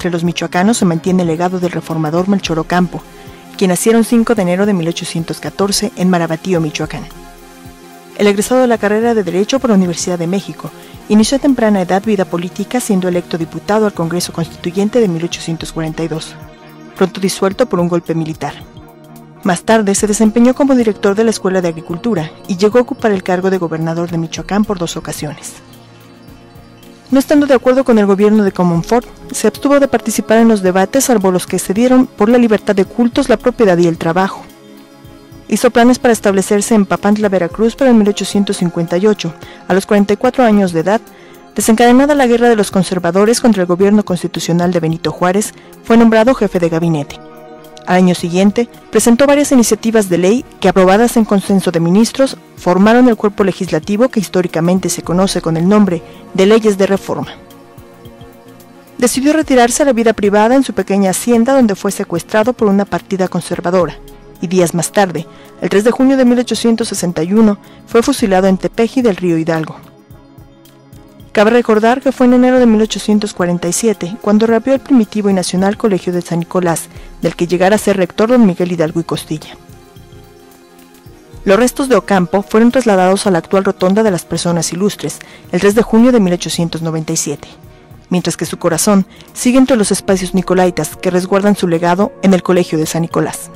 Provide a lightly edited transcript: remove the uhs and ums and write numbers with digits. entre los michoacanos se mantiene el legado del reformador Melchor Ocampo, quien nació el 5 de enero de 1814 en Marabatío, Michoacán. El egresado de la carrera de Derecho por la Universidad de México, inició a temprana edad vida política siendo electo diputado al Congreso Constituyente de 1842, pronto disuelto por un golpe militar. Más tarde se desempeñó como director de la Escuela de Agricultura y llegó a ocupar el cargo de gobernador de Michoacán por 2 ocasiones. No estando de acuerdo con el gobierno de Comonfort, se abstuvo de participar en los debates salvo los que se dieron por la libertad de cultos, la propiedad y el trabajo. Hizo planes para establecerse en Papantla, Veracruz, pero en 1858, a los 44 años de edad, desencadenada la guerra de los conservadores contra el gobierno constitucional de Benito Juárez, fue nombrado jefe de gabinete. Al año siguiente, presentó varias iniciativas de ley que, aprobadas en consenso de ministros, formaron el cuerpo legislativo que históricamente se conoce con el nombre de Leyes de Reforma. Decidió retirarse a la vida privada en su pequeña hacienda donde fue secuestrado por una partida conservadora. Y días más tarde, el 3 de junio de 1861, fue fusilado en Tepeji del Río Hidalgo. Cabe recordar que fue en enero de 1847 cuando reabrió el primitivo y nacional Colegio de San Nicolás, del que llegara a ser rector don Miguel Hidalgo y Costilla. Los restos de Ocampo fueron trasladados a la actual Rotonda de las Personas Ilustres, el 3 de junio de 1897, mientras que su corazón sigue entre los espacios nicolaitas que resguardan su legado en el Colegio de San Nicolás.